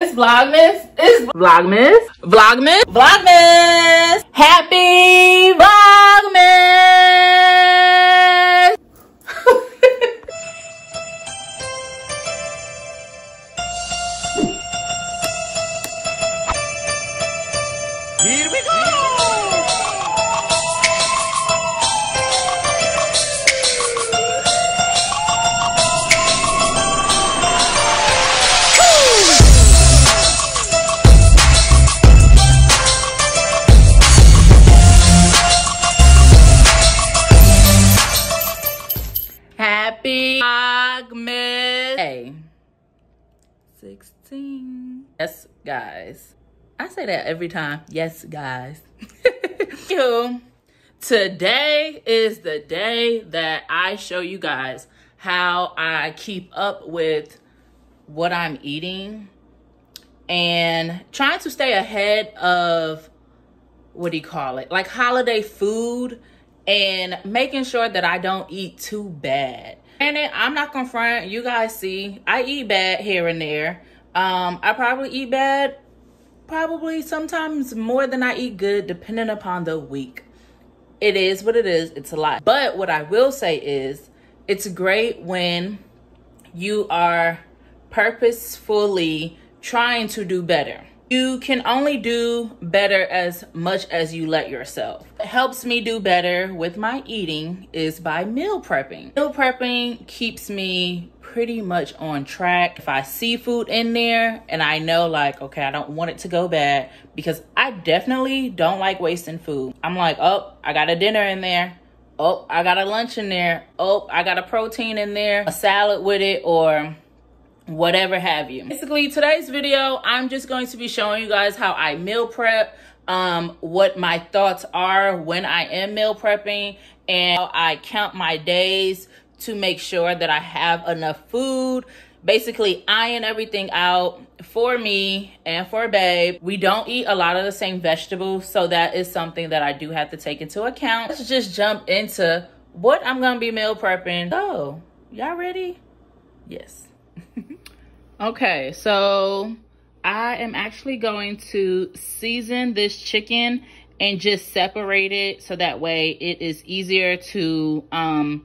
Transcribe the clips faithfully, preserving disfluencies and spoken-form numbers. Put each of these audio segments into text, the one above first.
It's Vlogmas. It's Vlogmas. Vlogmas. Vlogmas. Happy Vlogmas. Here we go. sixteen. Yes, guys. I say that every time. Yes, guys. Yo, today is the day that I show you guys how I keep up with what I'm eating and trying to stay ahead of, what do you call it? Like holiday food and making sure that I don't eat too bad. And I'm not gonna front, you guys see, I eat bad here and there. Um, I probably eat bad, probably sometimes more than I eat good, depending upon the week. It is what it is, it's a lot. But what I will say is, it's great when you are purposefully trying to do better. You can only do better as much as you let yourself. What helps me do better with my eating is by meal prepping. Meal prepping keeps me pretty much on track. If I see food in there and I know like, okay, I don't want it to go bad because I definitely don't like wasting food. I'm like, oh, I got a dinner in there. Oh, I got a lunch in there. Oh, I got a protein in there, a salad with it, or whatever have you. Basically, today's video, I'm just going to be showing you guys how I meal prep, um, what my thoughts are when I am meal prepping, and how I count my days to make sure that I have enough food. Basically, iron everything out for me and for babe. We don't eat a lot of the same vegetables, so that is something that I do have to take into account. Let's just jump into what I'm gonna be meal prepping. So, y'all ready? Yes. Okay, so I am actually going to season this chicken and just separate it so that way it is easier to um,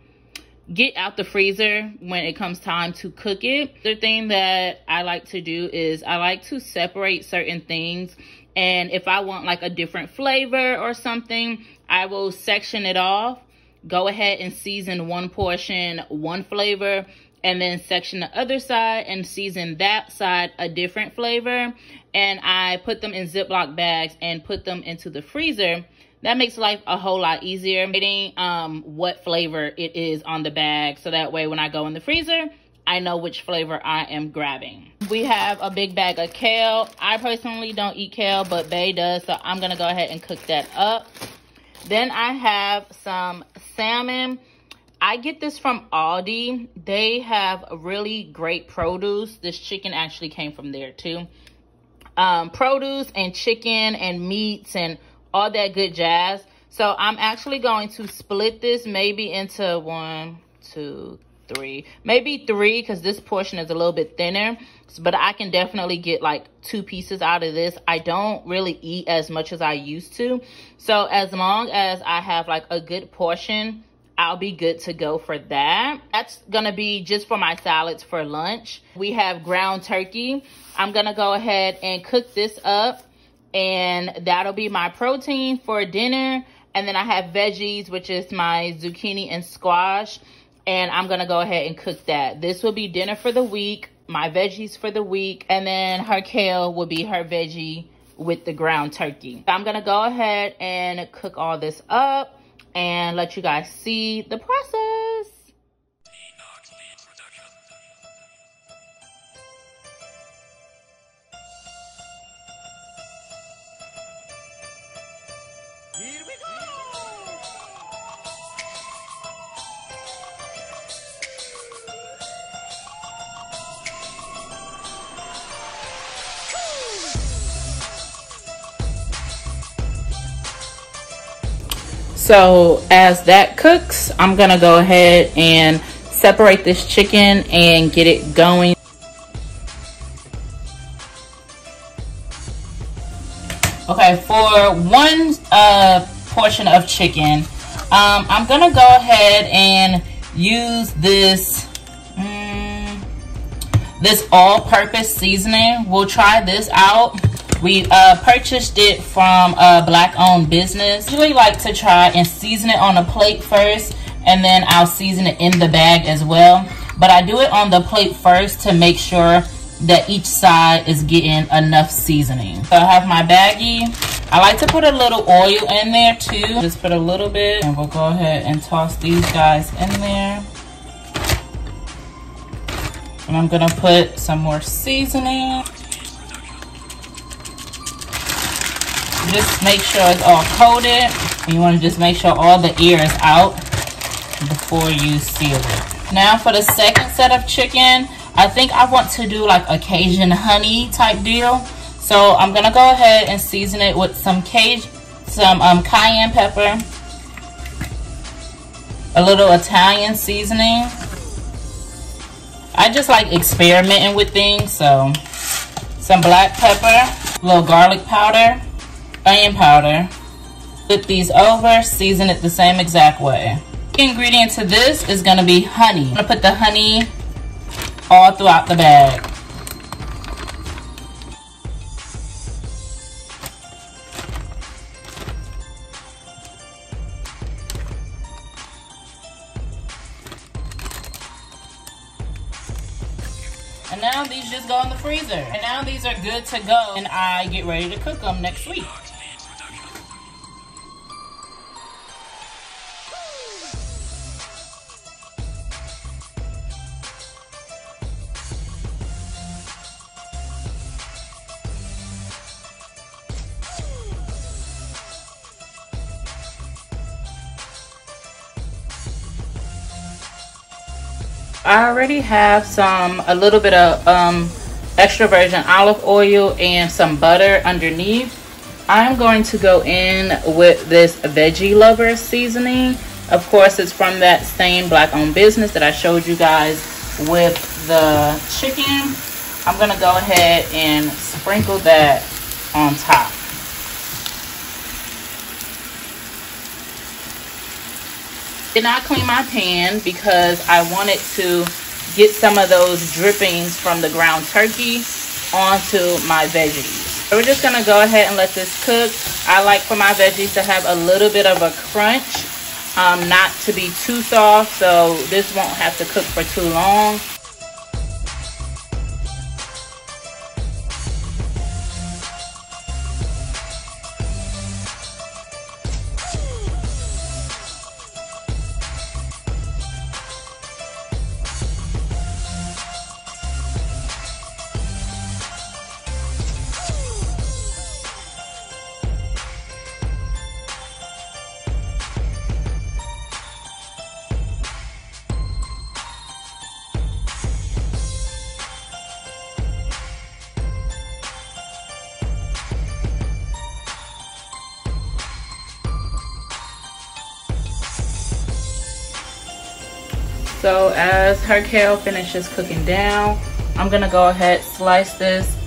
get out the freezer when it comes time to cook it. The thing that I like to do is I like to separate certain things, and if I want like a different flavor or something, I will section it off, go ahead and season one portion, one flavor, and then section the other side and season that side a different flavor. And I put them in Ziploc bags and put them into the freezer. That makes life a whole lot easier, getting um, what flavor it is on the bag. So that way when I go in the freezer, I know which flavor I am grabbing. We have a big bag of kale. I personally don't eat kale, but Bae does. So I'm gonna go ahead and cook that up. Then I have some salmon. I get this from Aldi. They have really great produce. This chicken actually came from there too. Um, produce and chicken and meats and all that good jazz. So I'm actually going to split this maybe into one, two, three. Maybe three, because this portion is a little bit thinner. But I can definitely get like two pieces out of this. I don't really eat as much as I used to. So as long as I have like a good portion, I'll be good to go for that. That's gonna be just for my salads for lunch. We have ground turkey. I'm gonna go ahead and cook this up, and that'll be my protein for dinner. And then I have veggies, which is my zucchini and squash. And I'm gonna go ahead and cook that. This will be dinner for the week, my veggies for the week, and then her kale will be her veggie with the ground turkey. So I'm gonna go ahead and cook all this up and let you guys see the process. So as that cooks, I'm gonna go ahead and separate this chicken and get it going. Okay, for one uh, portion of chicken, um, I'm going to go ahead and use this um, this all-purpose seasoning. We'll try this out. We uh, purchased it from a black-owned business. I usually like to try and season it on a plate first, and then I'll season it in the bag as well. But I do it on the plate first to make sure that each side is getting enough seasoning. So I have my baggie. I like to put a little oil in there too. Just put a little bit, and we'll go ahead and toss these guys in there. And I'm gonna put some more seasoning. Just make sure it's all coated. You wanna just make sure all the air is out before you seal it. Now for the second set of chicken, I think I want to do like a Cajun honey type deal. So I'm gonna go ahead and season it with some Cajun, some um, cayenne pepper, a little Italian seasoning. I just like experimenting with things, so some black pepper, a little garlic powder, onion powder. Flip these over, season it the same exact way. The ingredient to this is gonna be honey. I'm gonna put the honey all throughout the bag. And now these just go in the freezer. And now these are good to go, and I get ready to cook them next week. I already have some, a little bit of um, extra virgin olive oil and some butter underneath. I'm going to go in with this Veggie Lover seasoning. Of course, it's from that same black-owned business that I showed you guys with the chicken. I'm gonna go ahead and sprinkle that on top. Did not clean my pan because I wanted to get some of those drippings from the ground turkey onto my veggies. So we're just gonna go ahead and let this cook. I like for my veggies to have a little bit of a crunch, um, not to be too soft, so this won't have to cook for too long. So as her kale finishes cooking down, I'm gonna go ahead, slice this,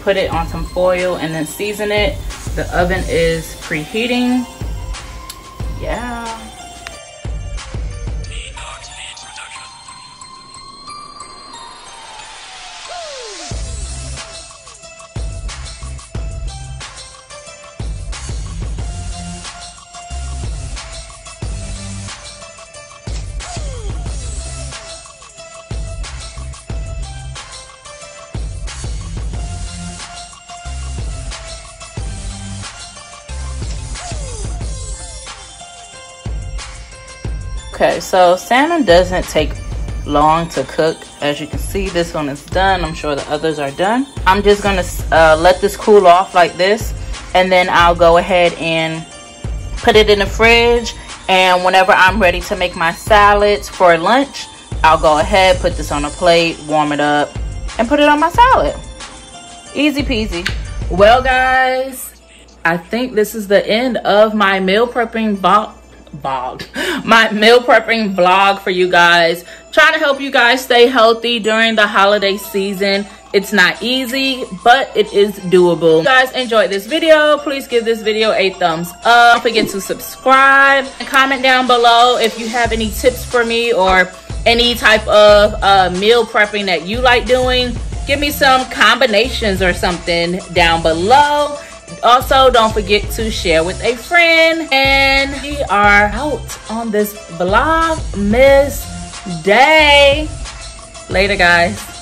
put it on some foil, and then season it. The oven is preheating. Yeah. Okay, so salmon doesn't take long to cook. As you can see, this one is done. I'm sure the others are done. I'm just gonna uh, let this cool off like this, and then I'll go ahead and put it in the fridge, and whenever I'm ready to make my salads for lunch, I'll go ahead, put this on a plate, warm it up, and put it on my salad. Easy peasy. Well guys, I think this is the end of my meal prepping vlog. Vlog my meal prepping vlog for you guys, trying to help you guys stay healthy during the holiday season. It's not easy, but it is doable. If you guys enjoyed this video, please give this video a thumbs up. Don't forget to subscribe and comment down below if you have any tips for me or any type of uh, meal prepping that you like doing. Give me some combinations or something down below. Also, don't forget to share with a friend. And we are out on this Vlogmas day. Later, guys.